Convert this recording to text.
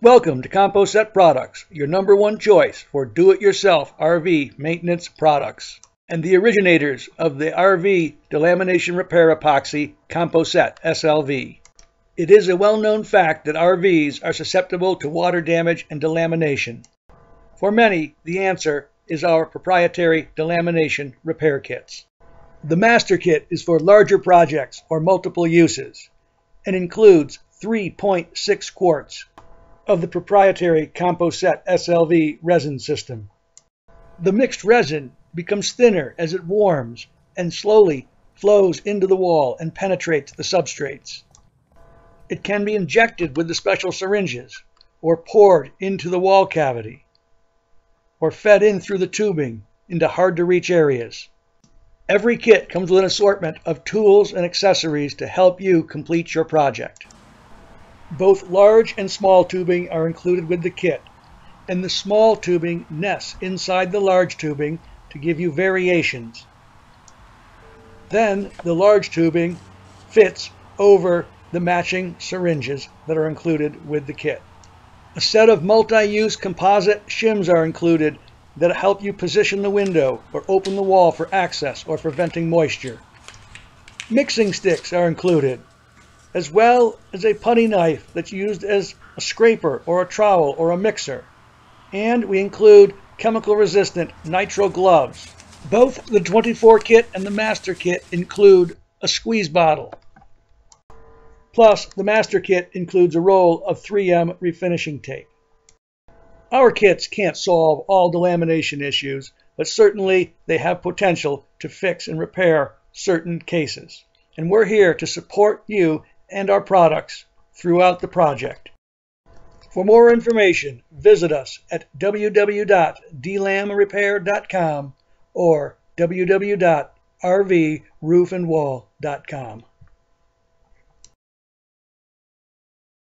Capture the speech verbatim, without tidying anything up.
Welcome to Composet Products, your number one choice for do-it-yourself R V maintenance products, and the originators of the R V delamination repair epoxy, Composet S L V. It is a well-known fact that R Vs are susceptible to water damage and delamination. For many, the answer is our proprietary delamination repair kits. The master kit is for larger projects or multiple uses, and includes three point six quarts, of the proprietary Composet S L V resin system. The mixed resin becomes thinner as it warms and slowly flows into the wall and penetrates the substrates. It can be injected with the special syringes or poured into the wall cavity or fed in through the tubing into hard-to-reach areas. Every kit comes with an assortment of tools and accessories to help you complete your project. Both large and small tubing are included with the kit, and the small tubing nests inside the large tubing to give you variations. Then the large tubing fits over the matching syringes that are included with the kit. A set of multi-use composite shims are included that help you position the window or open the wall for access or for venting moisture. Mixing sticks are included, as well as a putty knife that's used as a scraper or a trowel or a mixer. And we include chemical-resistant nitrile gloves. Both the twenty-four kit and the master kit include a squeeze bottle. Plus, the master kit includes a roll of three M refinishing tape. Our kits can't solve all delamination issues, but certainly they have potential to fix and repair certain cases. And we're here to support you and our products throughout the project. For more information, visit us at w w w dot delam repair dot com or w w w dot r v roof and wall dot com.